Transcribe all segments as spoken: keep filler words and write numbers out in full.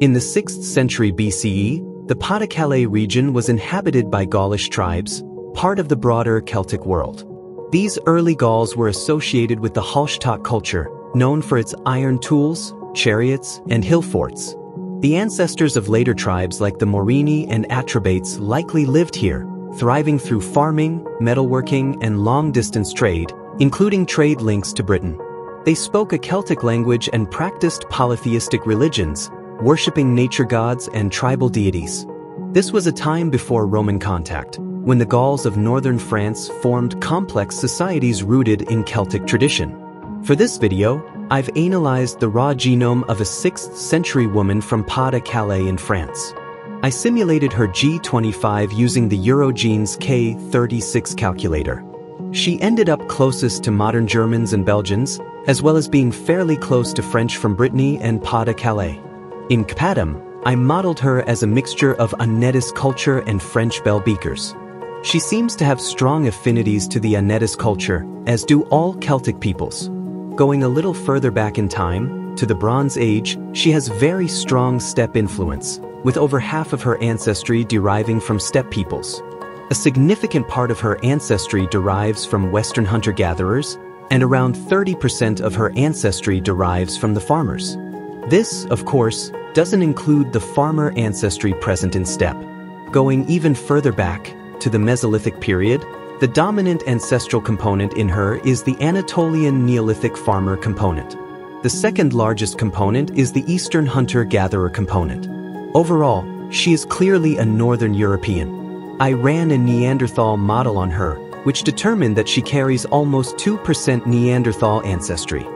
In the sixth century B C E, the Pas-de-Calais region was inhabited by Gaulish tribes, part of the broader Celtic world. These early Gauls were associated with the Hallstatt culture, known for its iron tools, chariots, and hill forts. The ancestors of later tribes like the Morini and Atrebates likely lived here, thriving through farming, metalworking, and long-distance trade, including trade links to Britain. They spoke a Celtic language and practiced polytheistic religions, worshipping nature gods and tribal deities. This was a time before Roman contact, when the Gauls of northern France formed complex societies rooted in Celtic tradition. For this video, I've analyzed the raw genome of a sixth century woman from Pas-de-Calais in France. I simulated her G twenty-five using the Eurogenes K thirty-six calculator. She ended up closest to modern Germans and Belgians, as well as being fairly close to French from Brittany and Pas-de-Calais. In Qpadm, I modeled her as a mixture of Annettis culture and French Bell Beakers. She seems to have strong affinities to the Annettis culture, as do all Celtic peoples. Going a little further back in time, to the Bronze Age, she has very strong steppe influence, with over half of her ancestry deriving from steppe peoples. A significant part of her ancestry derives from Western hunter-gatherers, and around thirty percent of her ancestry derives from the farmers. This, of course, doesn't include the farmer ancestry present in steppe. Going even further back, to the Mesolithic period, the dominant ancestral component in her is the Anatolian Neolithic farmer component. The second largest component is the Eastern hunter-gatherer component. Overall, she is clearly a Northern European. I ran a Neanderthal model on her, which determined that she carries almost two percent Neanderthal ancestry.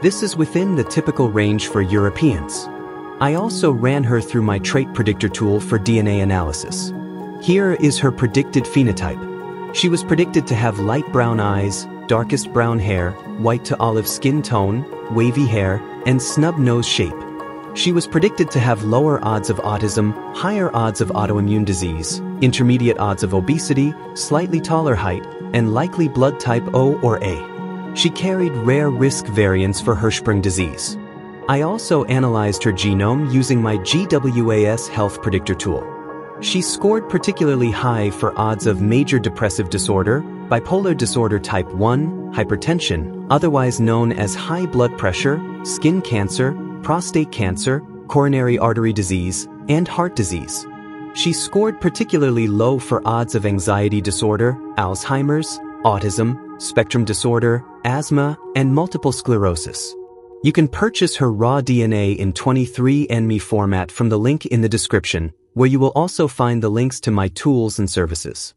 This is within the typical range for Europeans. I also ran her through my Trait Predictor tool for D N A analysis. Here is her predicted phenotype. She was predicted to have light brown eyes, darkest brown hair, white to olive skin tone, wavy hair, and snub nose shape. She was predicted to have lower odds of autism, higher odds of autoimmune disease, intermediate odds of obesity, slightly taller height, and likely blood type O or A. She carried rare risk variants for Hirschsprung disease. I also analyzed her genome using my G W A S health predictor tool. She scored particularly high for odds of major depressive disorder, bipolar disorder type one, hypertension, otherwise known as high blood pressure, skin cancer, prostate cancer, coronary artery disease, and heart disease. She scored particularly low for odds of anxiety disorder, Alzheimer's, autism, spectrum disorder, asthma, and multiple sclerosis. You can purchase her raw D N A in twenty-three and me format from the link in the description, where you will also find the links to my tools and services.